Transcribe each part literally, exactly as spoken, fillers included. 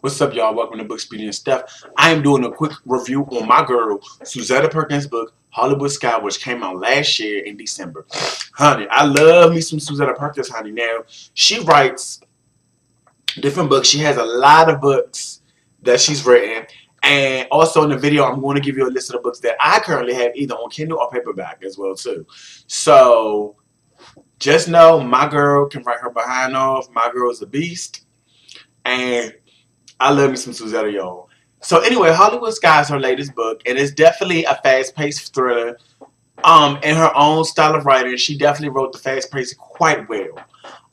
What's up, y'all? Welcome to Bookspedian and Stuff. I am doing a quick review on my girl, Suzetta Perkins' book, Hollywood Skye, which came out last year in December. Honey, I love me some Suzetta Perkins, honey. Now, she writes different books. She has a lot of books that she's written. And also in the video, I'm going to give you a list of the books that I currently have either on Kindle or paperback as well, too. So, just know my girl can write her behind off. My girl is a beast. And I love me some Suzetta, y'all. So anyway, Hollywood Skye is her latest book, and it's definitely a fast-paced thriller. Um, in her own style of writing, she definitely wrote the fast-paced quite well.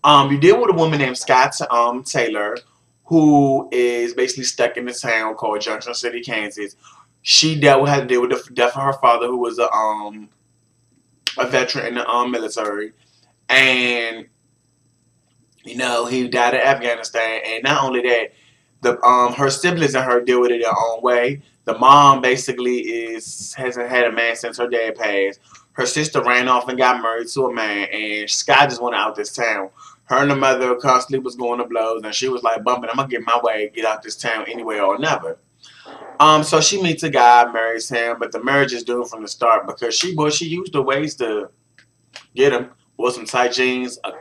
Um, you deal with a woman named Skye um, Taylor, who is basically stuck in a town called Junction City, Kansas. She dealt with, had to deal with the death of her father, who was a um a veteran in the um, military, and you know he died in Afghanistan. And not only that. The, um, her siblings and her deal with it their own way. The mom basically is hasn't had a man since her dad passed. Her sister ran off and got married to a man, and Skye just went out this town. Her and the mother constantly was going to blows, and she was like, bumping, I'm going to get my way, get out this town anyway or never. Um, so she meets a guy, marries him, but the marriage is doomed from the start because she well, she used the ways to get him. Was some tight jeans, a,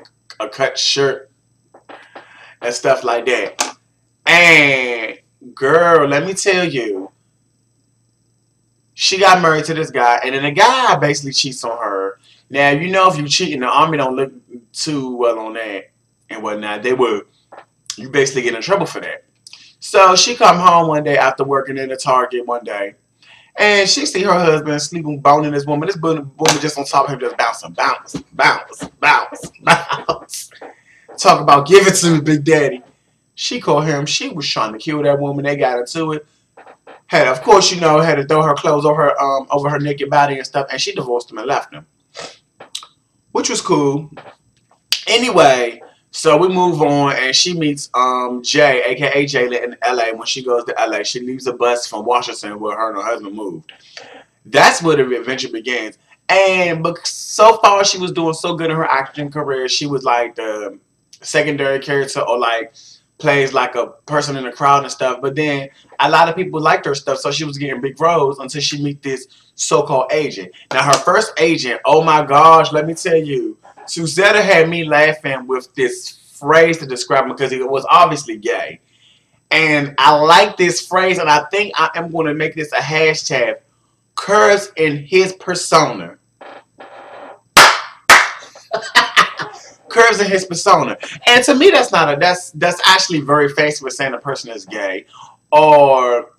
a cut shirt, and stuff like that. And, girl, let me tell you, she got married to this guy, and then the guy basically cheats on her. Now, you know if you cheat in the Army, don't look too well on that and whatnot. They will, you basically get in trouble for that. So, she come home one day after working in a Target one day, and she see her husband sleeping, boning this woman. This woman just on top of him, just bouncing, bounce, bounce, bounce, bounce. Talk about give it to me, Big Daddy. She called him. She was trying to kill that woman. They got into it. Had, of course, you know, had to throw her clothes over her um over her naked body and stuff. And she divorced him and left him, which was cool. Anyway, so we move on, and she meets um Jay, aka Jayla, in L A. When she goes to L A, she leaves a bus from Washington where her and her husband moved. That's where the adventure begins. And but so far, she was doing so good in her acting career. She was like the secondary character, or like. Plays like a person in the crowd and stuff, but then a lot of people liked her stuff, so she was getting big roles until she met this so-called agent. Now, her first agent, oh my gosh, let me tell you, Suzetta had me laughing with this phrase to describe him because he was obviously gay. And I like this phrase, and I think I am going to make this a hashtag, curves in his persona. Curves in his persona, and to me, that's not a that's that's actually very fancy with saying a person is gay or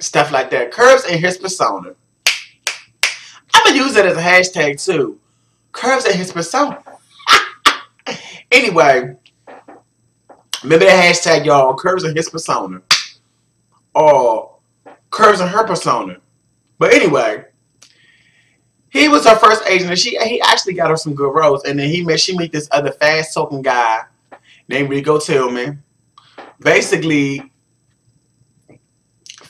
stuff like that. Curves in his persona. I'm gonna use it as a hashtag too. Curves in his persona. Anyway, remember the hashtag, y'all. Curves in his persona, or curves in her persona. But anyway. He was her first agent, and she he actually got her some good roles. And then he met she met this other fast talking guy named Rico Tillman. Basically,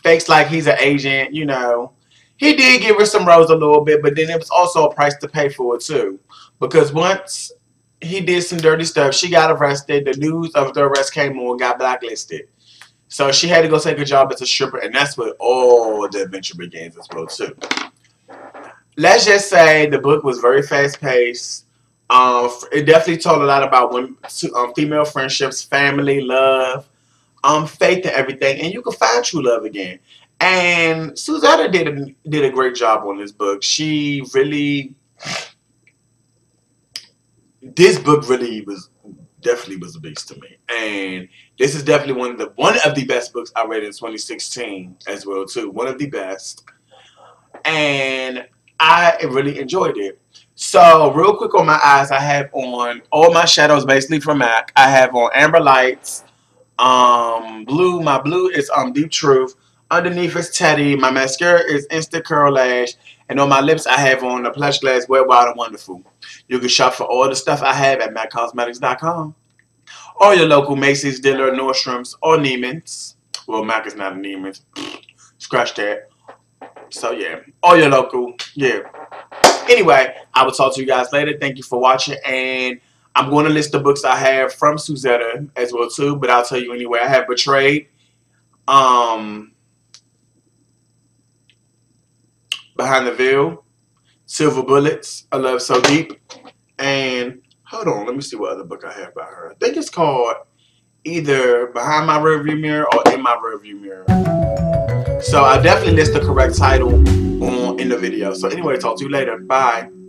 fakes like he's an agent, you know. He did give her some roles a little bit, but then it was also a price to pay for it too, because once he did some dirty stuff, she got arrested. The news of the arrest came on, got blacklisted, so she had to go take a job as a stripper, and that's where all the adventure begins as well too. Let's just say the book was very fast-paced. Um, it definitely told a lot about women, um, female friendships, family, love, um, faith, and everything. And you can find true love again. And Suzetta did a, did a great job on this book. She really, this book really was definitely was a beast to me. And this is definitely one of the one of the best books I read in twenty sixteen as well too. One of the best. And I really enjoyed it. So, real quick on my eyes, I have on all my shadows basically from MAC. I have on Amber Lights, um, blue. My blue is um Deep Truth. Underneath is Teddy. My mascara is Instant Curl Lash. And on my lips, I have on the Plush Glass Wet Wild and Wonderful. You can shop for all the stuff I have at mac cosmetics dot com. Or your local Macy's, Dillard's, Nordstrom's, or Neiman's. Well, MAC is not a Neiman's. Scratch that. So, yeah. All your local. Yeah. Anyway, I will talk to you guys later. Thank you for watching. And I'm going to list the books I have from Suzetta as well, too. But I'll tell you anyway. I have Betrayed. um, Behind the Veil, Silver Bullets, A Love So Deep, and hold on, let me see what other book I have by her. I think it's called either Behind My Rearview Mirror or In My Rearview Mirror. So I definitely list the correct title on in the video. So anyway, talk to you later. Bye.